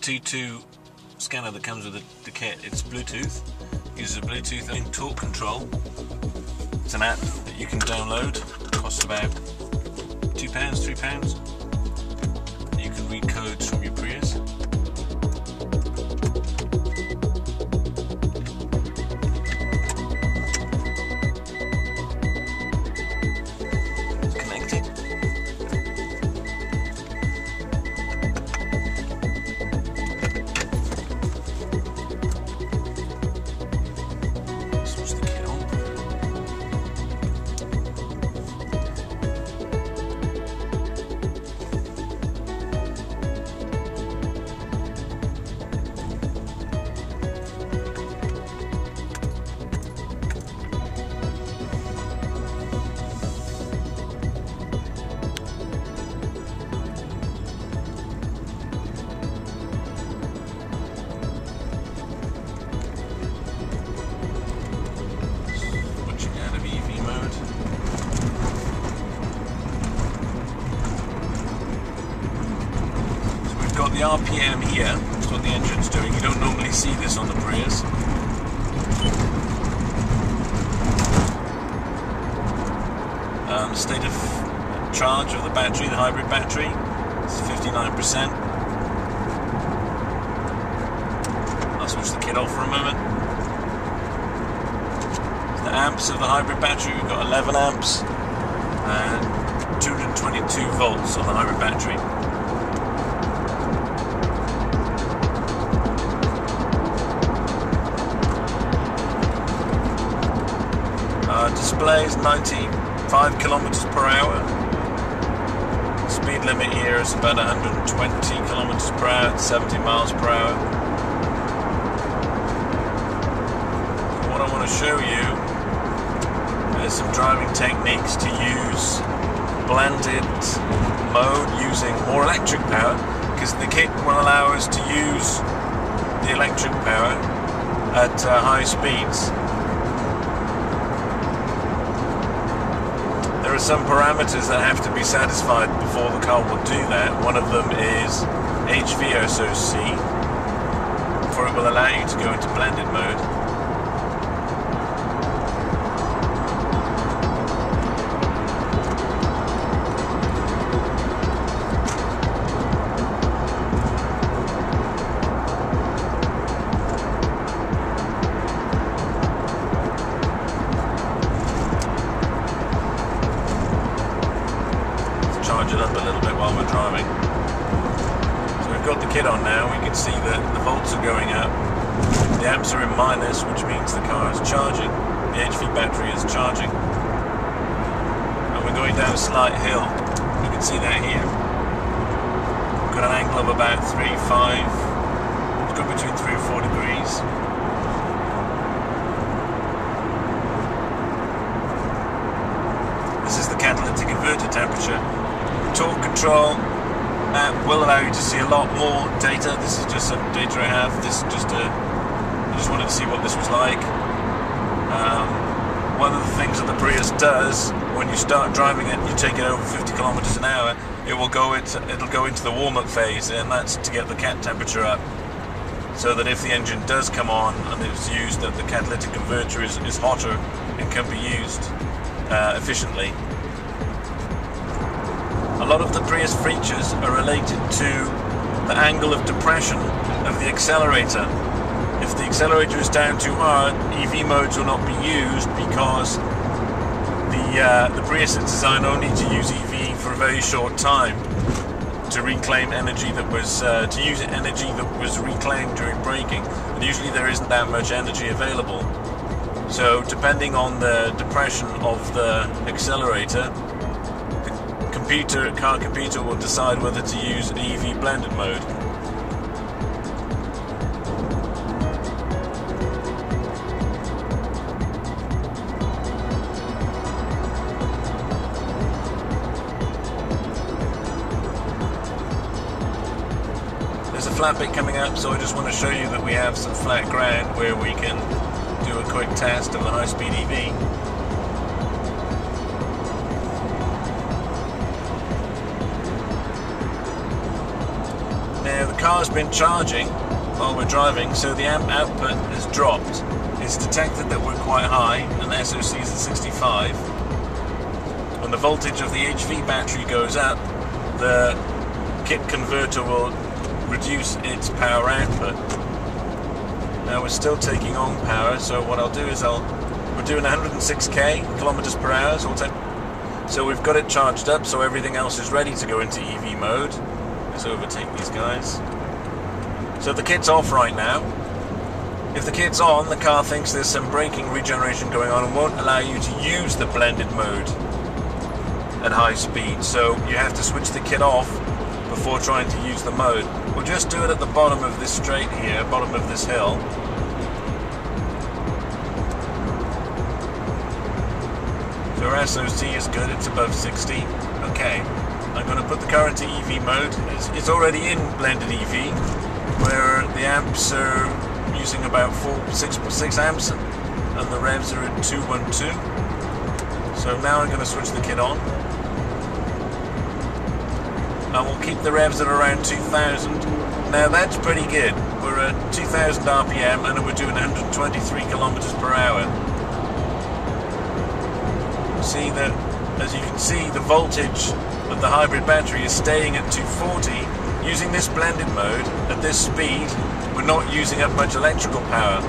T2 scanner that comes with the kit. It's Bluetooth, uses a Bluetooth and torque control. It's an app that you can download, it costs about £2, £3. You can read codes from your Prius. The RPM here, that's what the engine's doing. You don't normally see this on the Prius. State of charge of the battery, the hybrid battery, is 59%. I'll switch the kit off for a moment. The amps of the hybrid battery, we've got 11 amps and 222 volts on the hybrid battery. Display is 95 kilometers per hour. Speed limit here is about 120 kilometers per hour, 70 miles per hour. What I want to show you is some driving techniques to use blended mode using more electric power, because the kit will allow us to use the electric power at high speeds. There are some parameters that have to be satisfied before the car will do that. One of them is HVOSOC, before it will allow you to go into blended mode. Charge it up a little bit while we're driving. So we've got the kit on now, we can see that the volts are going up, the amps are in minus, which means the car is charging, the HV battery is charging. And we're going down a slight hill, you can see that here. We've got an angle of about 3.5, it's got between 3 and 4 degrees. This is the catalytic converter temperature. The torque control app will allow you to see a lot more data. This is just some data I have. This is just I just wanted to see what this was like. One of the things that the Prius does when you start driving it, you take it over 50 kilometers an hour, it will go into the warm-up phase, and that's to get the cat temperature up, so that if the engine does come on and it's used, that the catalytic converter is hotter and can be used efficiently. A lot of the Prius features are related to the angle of depression of the accelerator. If the accelerator is down too hard, EV modes will not be used, because the Prius is designed only to use EV for a very short time to reclaim energy that was reclaimed during braking, and usually there isn't that much energy available. So depending on the depression of the accelerator, the car computer will decide whether to use an EV blended mode. There's a flat bit coming up, so I just want to show you that we have some flat ground where we can do a quick test of the high-speed EV. Now, the car's been charging while we're driving, so the amp output has dropped. It's detected that we're quite high, and the SOC is at 65. When the voltage of the HV battery goes up, the kit converter will reduce its power output. Now we're still taking on power, so what I'll do is we're doing 106k kilometers per hour, so we've got it charged up, so everything else is ready to go into EV mode. Let's overtake these guys. So the kit's off right now. If the kit's on, the car thinks there's some braking regeneration going on and won't allow you to use the blended mode at high speed, so you have to switch the kit off before trying to use the mode. We'll just do it at the bottom of this straight here, bottom of this hill. So our SOC is good, it's above 60. Okay, I'm going to put the car into EV mode. It's already in blended EV, where the amps are using about 6 amps and the revs are at 212. So now I'm going to switch the kit on. And we'll keep the revs at around 2,000. Now that's pretty good. We're at 2,000 RPM and we're doing 123 kilometers per hour. See that, as you can see, the voltage of the hybrid battery is staying at 240. Using this blended mode at this speed, we're not using up much electrical power.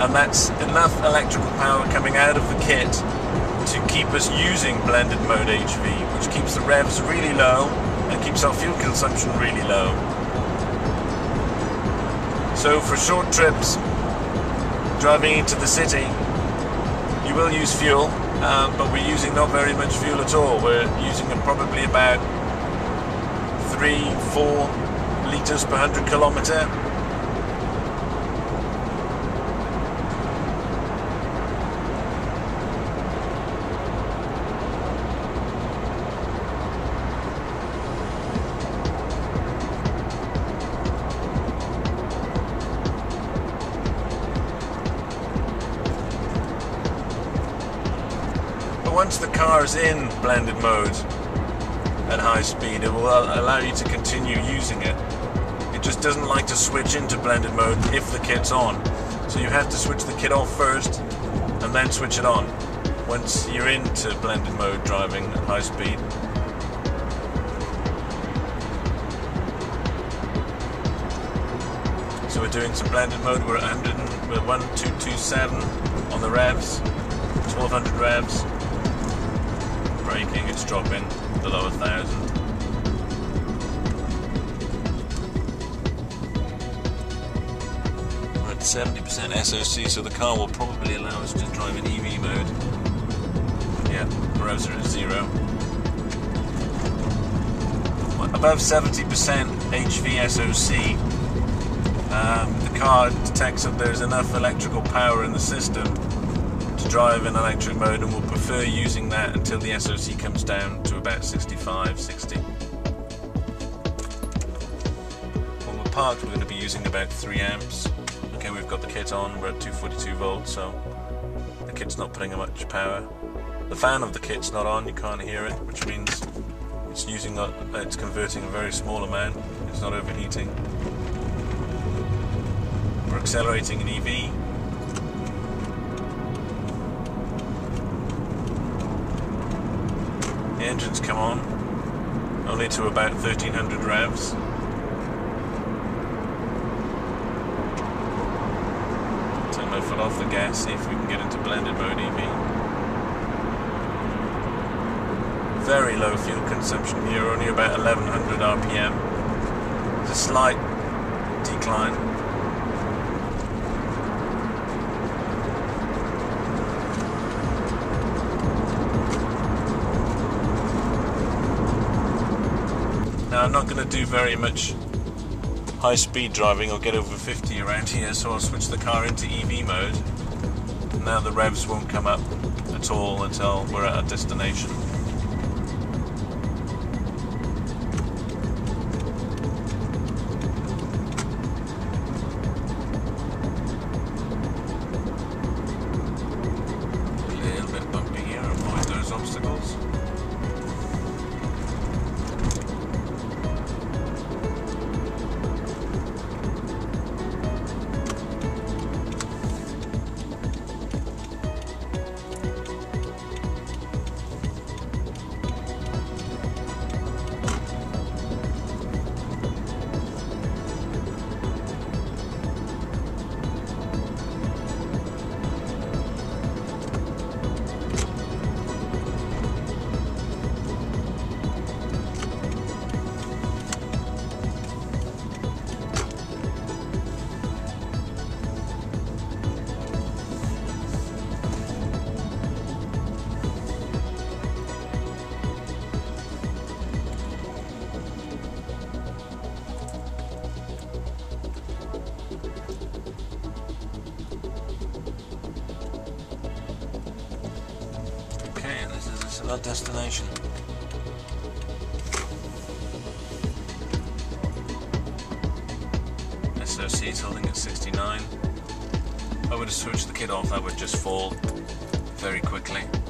And that's enough electrical power coming out of the kit to keep us using blended mode HV, which keeps the revs really low and keeps our fuel consumption really low. So for short trips, driving into the city, you will use fuel, but we're using not very much fuel at all. We're using probably about 3-4 litres per 100 kilometre. Once the car is in blended mode at high speed, it will allow you to continue using it. It just doesn't like to switch into blended mode if the kit's on. So you have to switch the kit off first and then switch it on once you're into blended mode driving at high speed. So we're doing some blended mode. We're at 1227 on the revs, 1200 revs. Braking, it's dropping below 1,000. We're at 70% SOC, so the car will probably allow us to drive in EV mode. Yeah, the revs are at 0. Above 70% HV SOC, the car detects that there's enough electrical power in the system to drive in electric mode, and we'll prefer using that until the SOC comes down to about 65, 60. When we're parked, we're going to be using about 3 amps. Okay, we've got the kit on, we're at 242 volts, so the kit's not putting much power. The fan of the kit's not on, you can't hear it, which means it's converting a very small amount, it's not overheating. We're accelerating in EV. The engines come on, only to about 1300 revs. Turn my foot off the gas, see if we can get into blended mode EV. Very low fuel consumption here, only about 1100 RPM. It's a slight decline. I'm not going to do very much high speed driving. I'll get over 50 around here, so I'll switch the car into EV mode. Now the revs won't come up at all until we're at our destination. A little bit bumpy here, avoid those obstacles. to our destination. SOC's holding at 69. I would have switched the kit off, that would just fall very quickly.